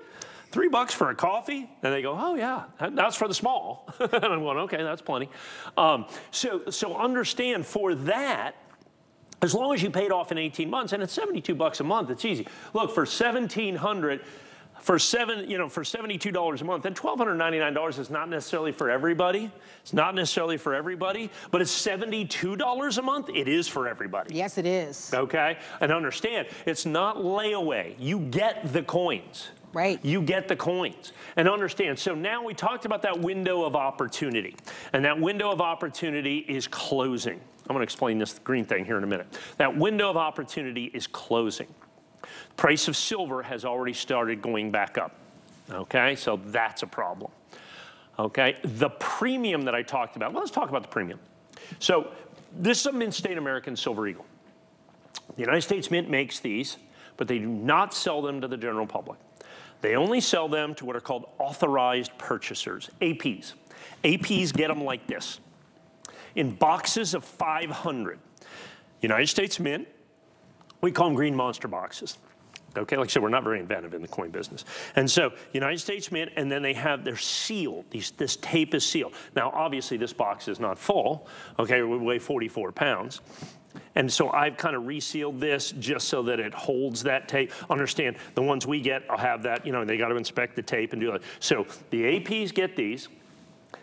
$3 for a coffee? And they go, oh yeah, that's for the small. And I'm going, okay, that's plenty. So understand for that, as long as you pay it off in 18 months, and it's 72 bucks a month, it's easy. Look, for 1,700, for $72 a month, and $1,299 is not necessarily for everybody. It's not necessarily for everybody, but it's $72 a month. It is for everybody. Yes, it is. Okay, and understand, it's not layaway. You get the coins. Right. You get the coins. And understand, so now we talked about that window of opportunity. And that window of opportunity is closing. I'm going to explain this green thing here in a minute. That window of opportunity is closing. Price of silver has already started going back up. Okay, so that's a problem. Okay, the premium that I talked about. Well, let's talk about the premium. So this is a Mint State American Silver Eagle. The United States Mint makes these, but they do not sell them to the general public. They only sell them to what are called authorized purchasers, APs. APs get them like this, in boxes of 500. United States Mint, we call them green monster boxes. Okay, like I said, we're not very inventive in the coin business. And so, United States Mint, and then they're sealed. This tape is sealed. Now, obviously, this box is not full. Okay, we weigh 44 pounds. And so I've kind of resealed this just so that it holds that tape. Understand, the ones we get, I'll have that, they got to inspect the tape and do that. So the APs get these.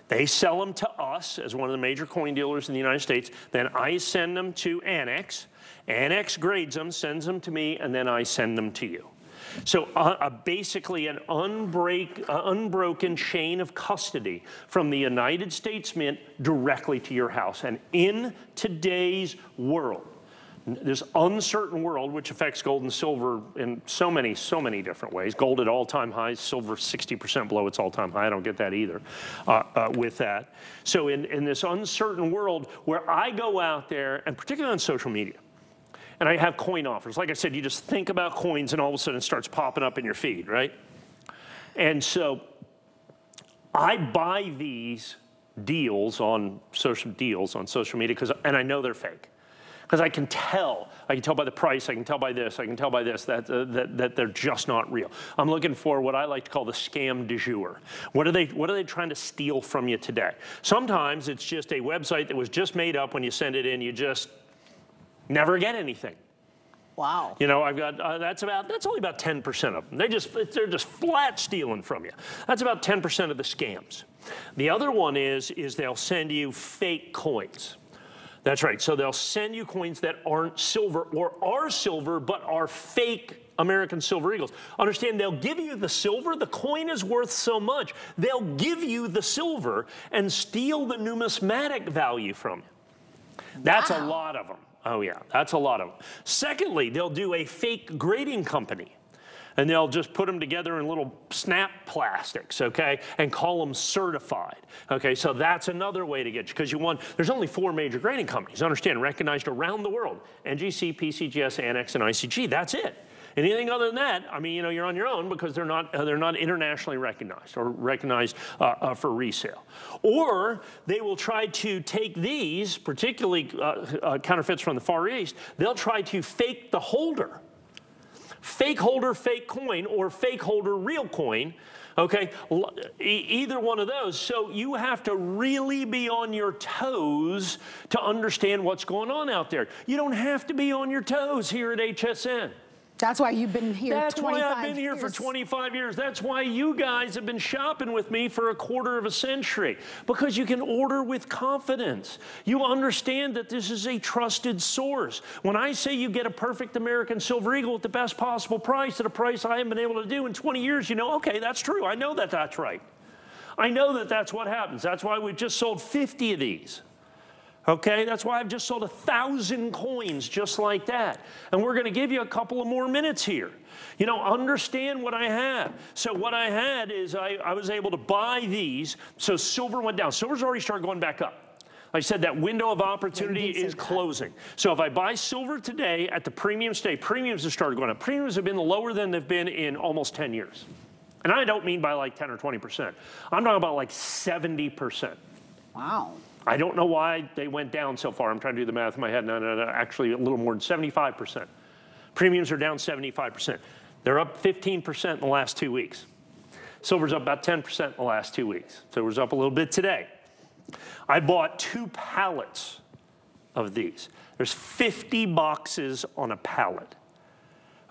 They sell them to us as one of the major coin dealers in the United States. Then I send them to Annex. Annex grades them, sends them to me, and then I send them to you. So basically an unbroken chain of custody from the United States Mint directly to your house. And in today's world, this uncertain world, which affects gold and silver in so many different ways. Gold at all-time highs, silver 60% below its all-time high. I don't get that either with that. So in this uncertain world where I go out there, and particularly on social media, and I have coin offers. Like I said, you just think about coins and all of a sudden it starts popping up in your feed, right? And so I buy these deals on social media, and I know they're fake. Because I can tell by the price, I can tell by this, that they're just not real. I'm looking for what I like to call the scam du jour. What are they trying to steal from you today? Sometimes it's just a website that was just made up. When you send it in, you just never get anything. Wow. You know, I've got that's only about 10% of them. They're just flat stealing from you. That's about 10% of the scams. The other one is they'll send you fake coins. That's right. So they'll send you coins that aren't silver or are silver but are fake American Silver Eagles. Understand, they'll give you the silver. The coin is worth so much. They'll give you the silver and steal the numismatic value from you. That's wow. A lot of them. Oh, yeah. That's a lot of them. Secondly, they'll do a fake grading company. And they'll just put them together in little snap plastics, okay, and call them certified. Okay, so that's another way to get you, because you want, there's only 4 major grading companies, understand, recognized around the world. NGC, PCGS, Annex, and ICG, that's it. Anything other than that, I mean, you know, you're on your own, because they're not internationally recognized or recognized for resale. Or they will try to take these, particularly counterfeits from the Far East, they'll try to fake the holder. Fake holder, fake coin, or fake holder, real coin, okay? Either one of those. So you have to really be on your toes to understand what's going on out there. You don't have to be on your toes here at HSN. That's why you've been here 25 years. That's why I've been here for 25 years. That's why you guys have been shopping with me for a quarter of a century. Because you can order with confidence. You understand that this is a trusted source. When I say you get a perfect American Silver Eagle at the best possible price, at a price I haven't been able to do in 20 years, you know, okay, that's true. I know that that's right. I know that that's what happens. That's why we just sold 50 of these. Okay, that's why I've just sold 1,000 coins just like that. And we're going to give you a couple of more minutes here. You know, understand what I have. So what I had is I was able to buy these. So silver went down. Silver's already started going back up. I said that window of opportunity is closing. So if I buy silver today at the premium today, premiums have started going up. Premiums have been lower than they've been in almost 10 years. And I don't mean by like 10 or 20%. I'm talking about like 70%. Wow. I don't know why they went down so far. I'm trying to do the math in my head. No, actually a little more than 75%. Premiums are down 75%. They're up 15% in the last 2 weeks. Silver's up about 10% in the last 2 weeks. Silver's up a little bit today. I bought 2 pallets of these. There's 50 boxes on a pallet.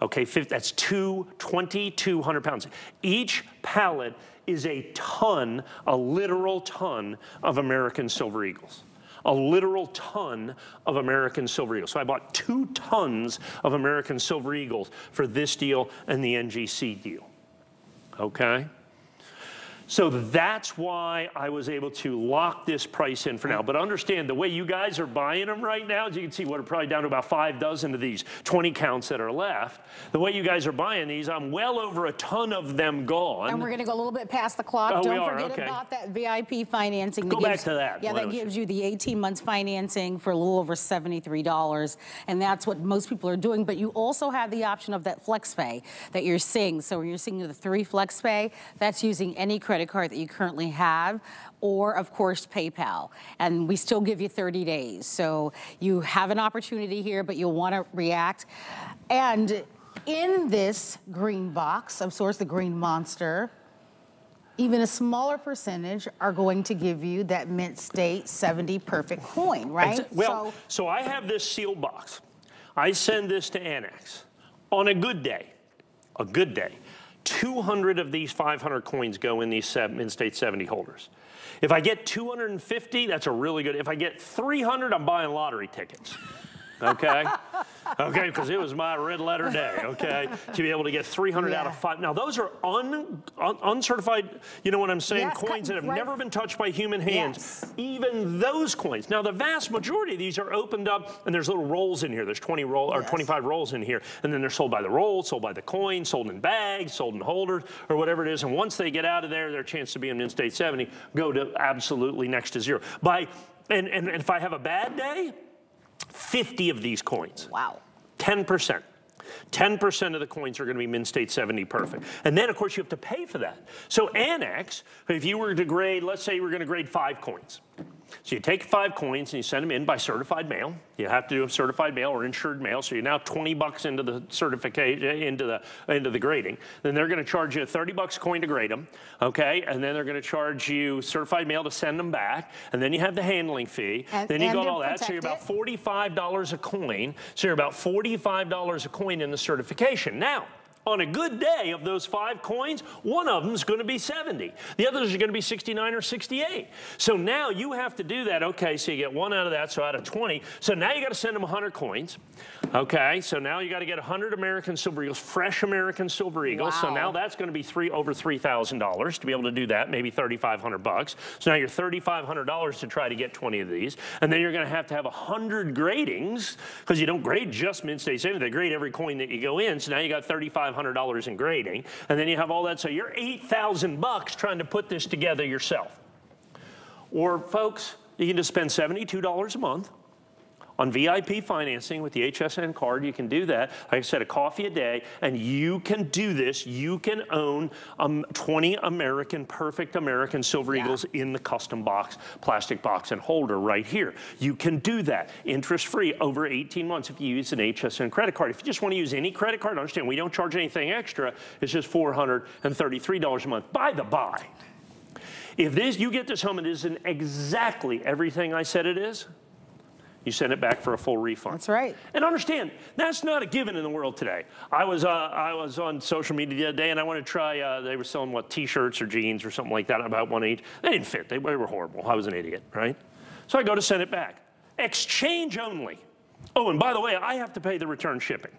Okay, that's 2,200 pounds. Each pallet is a ton, a literal ton of American Silver Eagles. A literal ton of American Silver Eagles. So I bought 2 tons of American Silver Eagles for this deal and the NGC deal, okay? So that's why I was able to lock this price in for now. But understand, the way you guys are buying them right now, as you can see, we're probably down to about 5 dozen of these 20 counts that are left. The way you guys are buying these, I'm well over a ton of them gone. And we're going to go a little bit past the clock. Oh, don't forget about that VIP financing. Go back to that. Yeah, that gives you the 18 months financing for a little over $73. And that's what most people are doing. But you also have the option of that FlexPay that you're seeing. So you're seeing the 3 FlexPay. That's using any credit card that you currently have, or of course PayPal, and we still give you 30 days. So you have an opportunity here, but you'll want to react. And in this green box of sorts, the green monster, even a smaller percentage are going to give you that Mint State 70 perfect coin, right? Well, so I have this sealed box. I send this to Annex on a good day, 200 of these 500 coins go in these Mint State 70 holders. If I get 250, that's a really good. If I get 300, I'm buying lottery tickets. okay? Okay, because it was my red letter day, okay? To be able to get 300 out of 5. Now, those are uncertified, you know what I'm saying, coins that have never been touched by human hands. Even those coins. Now, the vast majority of these are opened up, and there's little rolls in here. There's 20 rolls, or 25 rolls in here, and then they're sold by the roll, sold by the coin, sold in bags, sold in holders, or whatever it is. And once they get out of there, their chance to be in state 70 go to absolutely next to zero. And if I have a bad day, 50 of these coins. Wow. 10%. 10% of the coins are going to be Mint State 70 perfect. And then, of course, you have to pay for that. So ANACS, if you were to grade, let's say you were going to grade 5 coins. So you take 5 coins and you send them in by certified mail. You have to do certified mail or insured mail. So you're now $20 into the certification, into the grading. Then they're going to charge you $30 a coin to grade them, okay? And then they're going to charge you certified mail to send them back. And then you have the handling fee. Then you got all that. So you're about $45 a coin. So you're about $45 a coin in the certification. Now, on a good day of those 5 coins, one of them is going to be 70. The others are going to be 69 or 68. So now you have to do that. Okay, so you get one out of that, so out of 20. So now you got to send them 100 coins. Okay, so now you got to get 100 American Silver Eagles, fresh American Silver Eagles. Wow. So now that's going to be over $3,000 to be able to do that, maybe $3,500. So now you're $3,500 to try to get 20 of these. And then you're going to have 100 gradings, because you don't grade just Mint State 70. They grade every coin that you go in. So now you got $3,500 in grading, and then you have all that, so you're $8,000 trying to put this together yourself. Or, folks, you can just spend $72 a month on VIP financing with the HSN card. You can do that. Like I said, a coffee a day, and you can do this. You can own 20 American, perfect American Silver Eagles in the custom box, plastic box and holder right here. You can do that interest-free over 18 months if you use an HSN credit card. If you just want to use any credit card, understand we don't charge anything extra. It's just $433 a month. By the by, if this, you get this home and it isn't exactly everything I said it is, you send it back for a full refund. That's right. And understand, that's not a given in the world today. I was on social media the other day, and I wanted to try, they were selling, what, T-shirts or jeans or something like that, about one each. They didn't fit. They were horrible. I was an idiot, right? So I go to send it back. Exchange only. Oh, and by the way, I have to pay the return shipping.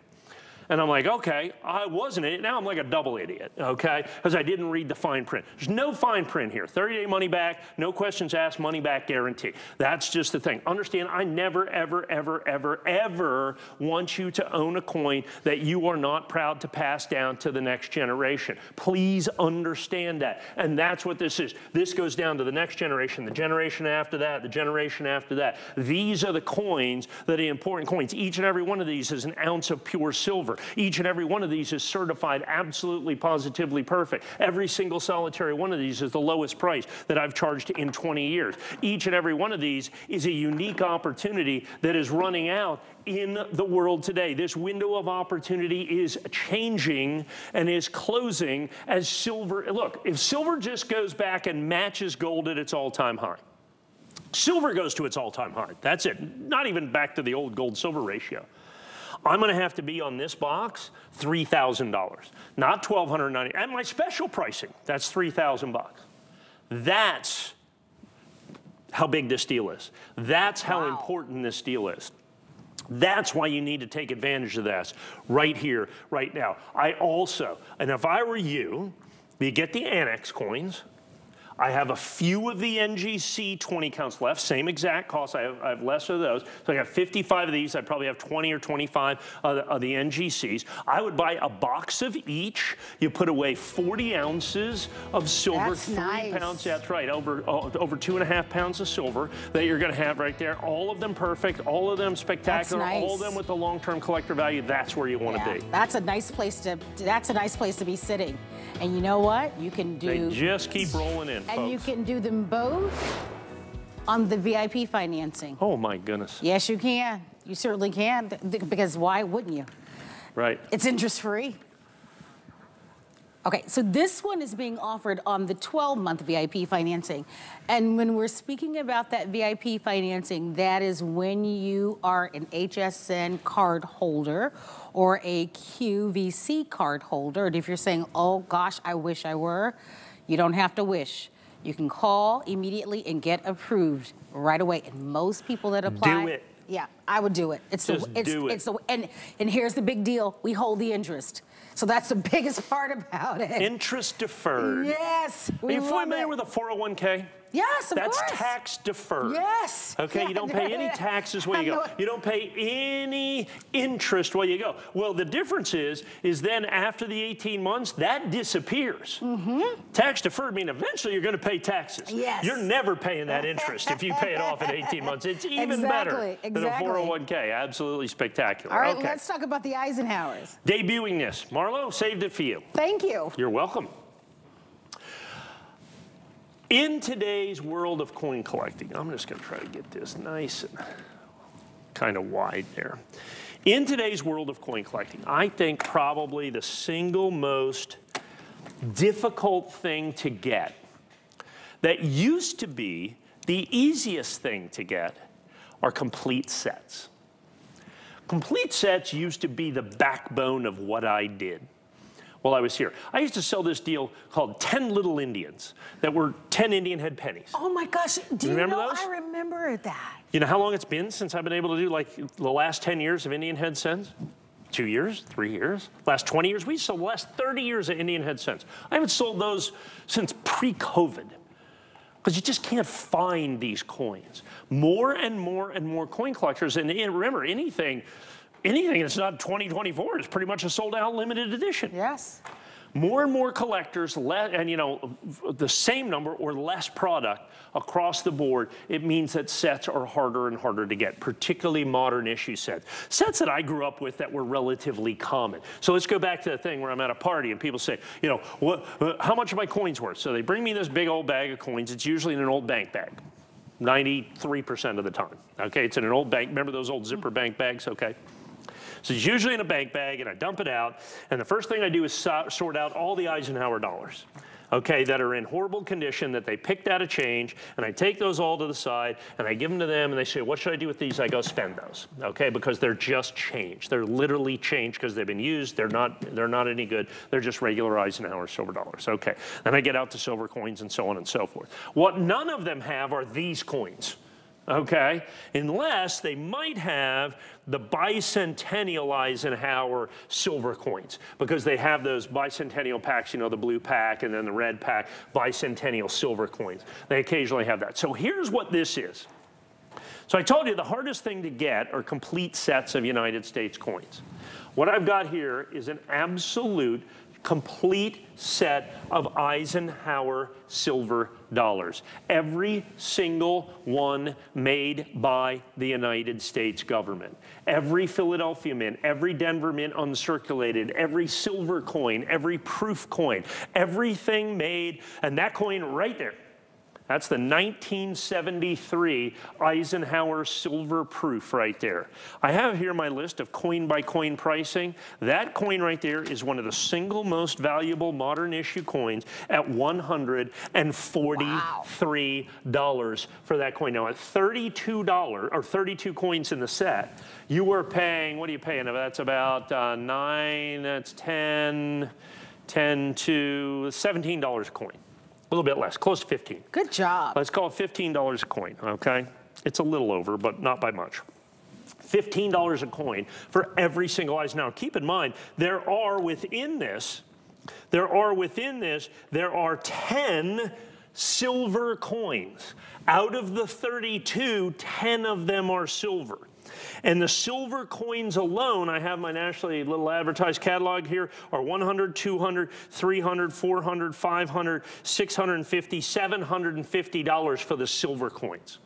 And I'm like, okay, I was an idiot. Now I'm like a double idiot, okay, because I didn't read the fine print. There's no fine print here. 30-day money back, no questions asked, money back guarantee. That's just the thing. Understand, I never, ever, ever, ever, ever want you to own a coin that you are not proud to pass down to the next generation. Please understand that. And that's what this is. This goes down to the next generation, the generation after that, the generation after that. These are the coins that are important coins. Each and every one of these is an ounce of pure silver. Each and every one of these is certified absolutely, positively perfect. Every single solitary one of these is the lowest price that I've charged in 20 years. Each and every one of these is a unique opportunity that is running out in the world today. This window of opportunity is changing and is closing as silver. Look, if silver just goes back and matches gold at its all-time high, silver goes to its all-time high. That's it. Not even back to the old gold-silver ratio. I'm going to have to be on this box $3,000, not $1,290. At my special pricing, that's $3,000. That's how big this deal is. That's how important this deal is. That's why you need to take advantage of this right here, right now. I also, and if I were you, you get the Annex coins. I have a few of the NGC 20 counts left, same exact cost. I have less of those. So I got 55 of these. I probably have 20 or 25 of the NGCs. I would buy a box of each. You put away 40 ounces of silver. That's 3 pounds. That's right. Over 2.5 pounds of silver that you're going to have right there. All of them perfect. All of them spectacular. Nice. All of them with the long-term collector value. That's where you want to be. That's a nice place to. That's a nice place to be sitting. And you know what? You can do. They just keep rolling in. And folks, you can do them both on the VIP financing. Oh, my goodness. Yes, you can. You certainly can, because why wouldn't you? Right. It's interest-free. Okay, so this one is being offered on the 12-month VIP financing. And when we're speaking about that VIP financing, that is when you are an HSN card holder or a QVC card holder. And if you're saying, oh, gosh, I wish I were, you don't have to wish. You can call immediately and get approved right away. And most people that apply, do it. Yeah, I would do it. And here's the big deal. We hold the interest. So that's the biggest part about it. Interest deferred. Yes. Are you familiar with a 401k? Yes, of course. That's tax deferred. Yes. Okay, you don't pay any taxes where you go. You don't pay any interest where you go. Well, the difference is then after the 18 months, that disappears. Mm-hmm. Tax deferred means eventually you're going to pay taxes. Yes. You're never paying that interest if you pay it off at 18 months. It's even better than a 401k. Absolutely spectacular. All right, okay. Let's talk about the Eisenhowers. Debuting this. Marlo, saved it for you. Thank you. You're welcome. In today's world of coin collecting, I'm just going to try to get this nice and kind of wide there. In today's world of coin collecting, I think probably the single most difficult thing to get that used to be the easiest thing to get are complete sets. Complete sets used to be the backbone of what I did. While I was here, I used to sell this deal called 10 Little Indians that were 10 Indian head pennies. Oh my gosh, do you remember those? I remember that. You know how long it's been since I've been able to do like the last 10 years of Indian head cents? 2 years, 3 years, last 20 years. We sold the last 30 years of Indian head cents. I haven't sold those since pre-COVID because you just can't find these coins. More and more and more coin collectors, and remember anything that's not 2024 is pretty much a sold-out limited edition. Yes. More and more collectors, and you know, the same number or less product across the board. It means that sets are harder and harder to get, particularly modern issue sets. Sets that I grew up with that were relatively common. So let's go back to the thing where I'm at a party and people say, you know, how much are my coins worth? So they bring me this big old bag of coins. It's usually in an old bank bag. 93% of the time. Okay, it's in an old bank. Remember those old zipper bank bags? Okay. So it's usually in a bank bag, and I dump it out, and the first thing I do is sort out all the Eisenhower dollars, okay, that are in horrible condition that they picked out of change, and I take those all to the side, and I give them to them, and they say, what should I do with these? I go, spend those, okay, because they're just change. They're literally change because they've been used. They're not any good. They're just regular Eisenhower silver dollars, okay. Then I get out the silver coins and so on and so forth. What none of them have are these coins. Okay, unless they might have the Bicentennial Eisenhower silver coins, because they have those bicentennial packs, you know, the blue pack and then the red pack, bicentennial silver coins. They occasionally have that. So here's what this is. So I told you the hardest thing to get are complete sets of United States coins. What I've got here is an absolute complete set of Eisenhower silver dollars. Every single one made by the United States government. Every Philadelphia Mint, every Denver Mint uncirculated, every silver coin, every proof coin, everything made, and that coin right there, that's the 1973 Eisenhower silver proof right there. I have here my list of coin-by-coin pricing. That coin right there is one of the single most valuable modern issue coins at $143 for that coin. Now, at $32, or 32 coins in the set, you were paying, what are you paying? That's about $17 a coin. A little bit less, close to 15. Good job. Let's call it $15 a coin, okay? It's a little over, but not by much. $15 a coin for every single Eisenhower. Now, keep in mind, there are 10 silver coins. Out of the 32, 10 of them are silver. And the silver coins alone, I have my nationally little advertised catalog here, are 100, 200, 300, 400, 500, 650, $750 for the silver coins.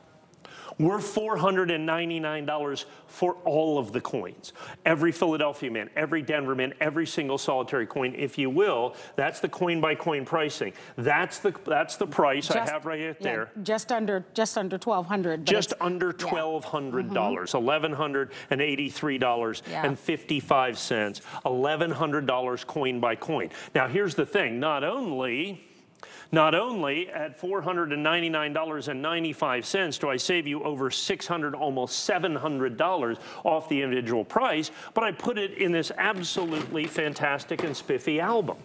We're $499 for all of the coins. Every Philadelphia Mint, every Denver Mint, every single solitary coin, if you will. That's the coin-by-coin pricing. That's the price I have right there. Yeah, just under $1,200. Just under $1,200. $1,183 and 55 cents. $1,100 coin-by-coin. Now here's the thing. Not only at $499.95 do I save you over $600, almost $700 off the individual price, but I put it in this absolutely fantastic and spiffy album.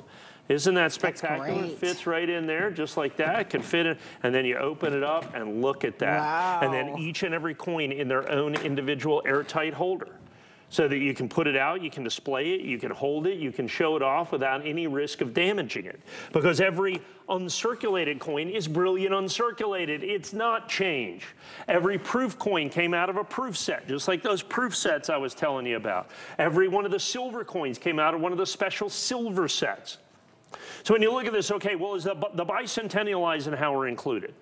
Isn't that spectacular? It fits right in there, just like that. It can fit in, and then you open it up and look at that. Wow. And then each and every coin in their own individual airtight holder, so that you can put it out, you can display it, you can hold it, you can show it off without any risk of damaging it. Because every uncirculated coin is brilliant uncirculated. It's not change. Every proof coin came out of a proof set, just like those proof sets I was telling you about. Every one of the silver coins came out of one of the special silver sets. So when you look at this, okay, well, is the Bicentennial Eisenhower included?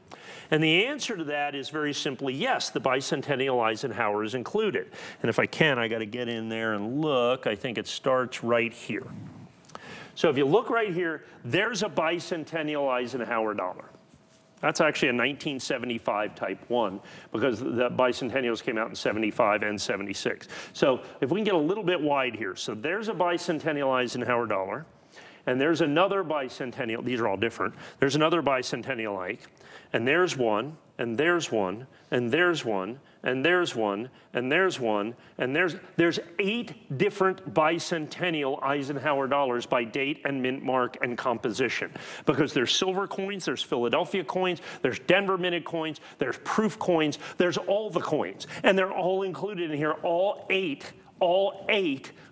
And the answer to that is very simply yes, the Bicentennial Eisenhower is included. And if I can, I got to get in there and look. I think it starts right here. So if you look right here, there's a Bicentennial Eisenhower dollar. That's actually a 1975 type one, because the Bicentennials came out in 75 and 76. So if we can get a little bit wide here. So there's a Bicentennial Eisenhower dollar. And there's another bicentennial, these are all different. There's another bicentennial-like, and there's one, and there's one, and there's one, and there's one, and there's one, and there's 8 different bicentennial Eisenhower dollars by date and mint mark and composition. Because there's silver coins, there's Philadelphia coins, there's Denver minted coins, there's proof coins, there's all the coins. And they're all included in here, all eight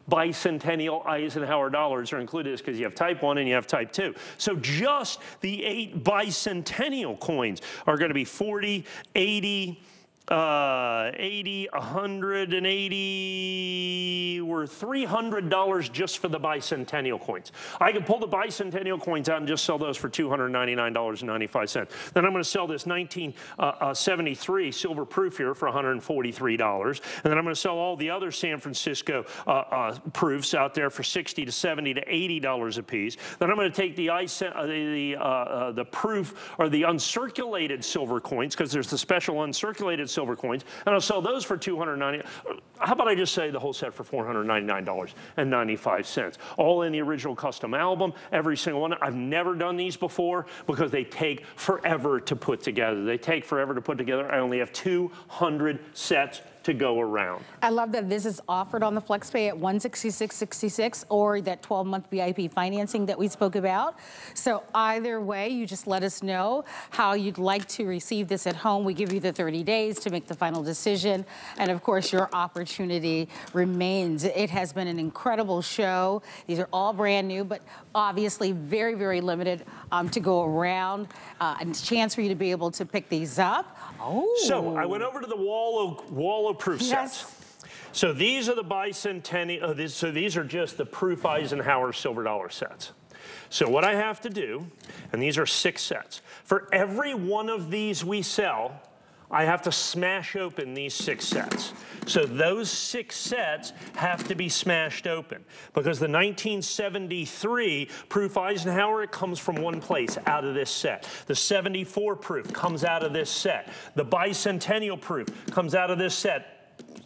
Bicentennial Eisenhower dollars are included, because you have type 1 and you have type 2. So just the 8 bicentennial coins are going to be 40, 80, 180, or $300 just for the bicentennial coins. I can pull the bicentennial coins out and just sell those for $299.95. Then I'm going to sell this 1973 silver proof here for $143. And then I'm going to sell all the other San Francisco proofs out there for $60 to $70 to $80 a piece. Then I'm going to take the proof or the uncirculated silver coins, because there's the special uncirculated silver coins, and I'll sell those for $290. How about I just say the whole set for $499.95, all in the original custom album, every single one. I've never done these before because they take forever to put together. I only have 200 sets to go around. I love that this is offered on the FlexPay at $166.66 or that 12-month VIP financing that we spoke about. So either way, you just let us know how you'd like to receive this at home. We give you the 30 days to make the final decision. And of course, your opportunity remains. It has been an incredible show. These are all brand new, but obviously very, very limited to go around. And it's a chance for you to be able to pick these up. Oh. So I went over to the wall of proof sets. Yes. So these are the bicentennial, so these are just the proof Eisenhower silver dollar sets. So what I have to do, and these are 6 sets, for every one of these we sell, I have to smash open these 6 sets. So those 6 sets have to be smashed open, because the 1973 proof Eisenhower, it comes from one place out of this set. The 74 proof comes out of this set. The bicentennial proof comes out of this set.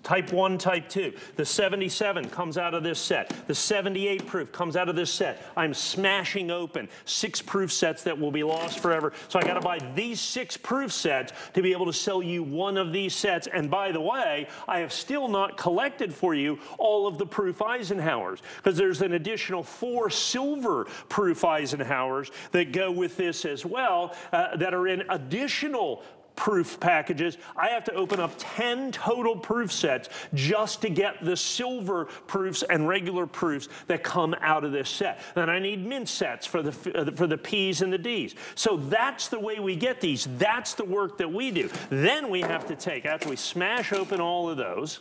Type 1, type 2. The 77 comes out of this set. The 78 proof comes out of this set. I'm smashing open 6 proof sets that will be lost forever. So I got to buy these 6 proof sets to be able to sell you one of these sets. And by the way, I have still not collected for you all of the proof Eisenhowers, because there's an additional 4 silver proof Eisenhowers that go with this as well, that are in additional proof packages. I have to open up 10 total proof sets just to get the silver proofs and regular proofs that come out of this set. Then I need mint sets for the P's and the D's. So that's the way we get these. That's the work that we do. Then we have to take, after we smash open all of those,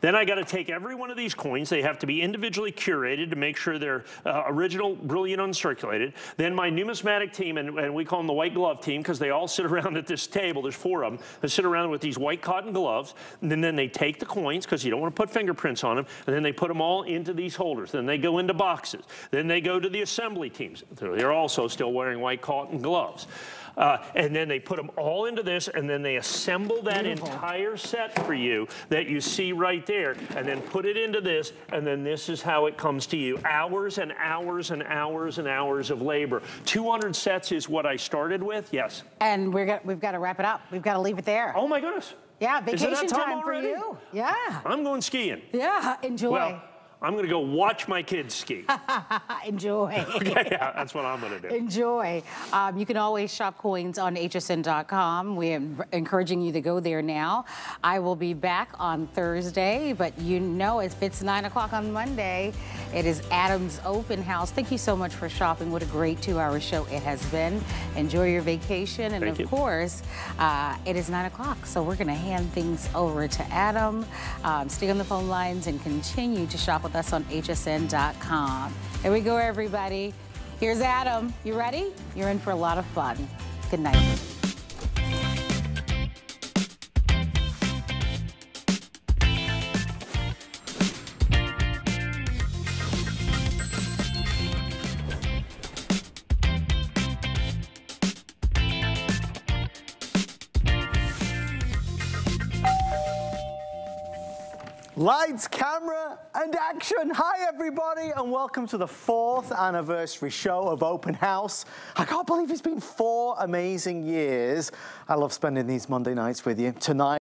then I got to take every one of these coins. They have to be individually curated to make sure they're original, brilliant, uncirculated. Then my numismatic team, and we call them the white glove team, because they all sit around at this table. There's 4 of them. They sit around with these white cotton gloves. And then they take the coins, because you don't want to put fingerprints on them. And then they put them all into these holders. Then they go into boxes. Then they go to the assembly teams. They're also still wearing white cotton gloves. And then they put them all into this, and then they assemble that entire set for you that you see right there, and then put it into this, and then this is how it comes to you. Hours and hours and hours and hours of labor. 200 sets is what I started with, yes. And we've got to wrap it up. We've got to leave it there. Oh, my goodness. Yeah, vacation time for you. Yeah. I'm going skiing. Yeah, enjoy. Well, I'm going to go watch my kids ski. Enjoy. Okay, yeah, that's what I'm going to do. Enjoy. You can always shop coins on hsn.com. We're encouraging you to go there now. I will be back on Thursday, but you know it fits 9 o'clock on Monday. It is Adam's Open House. Thank you so much for shopping. What a great 2-hour show it has been. Enjoy your vacation. And of course, it is 9 o'clock, so we're going to hand things over to Adam. Stay on the phone lines and continue to shop with us on hsn.com. Here we go, everybody. Here's Adam. You ready? You're in for a lot of fun. Good night. Lights, camera, and action. Hi, everybody, and welcome to the 4th anniversary show of Open House. I can't believe it's been 4 amazing years. I love spending these Monday nights with you. Tonight,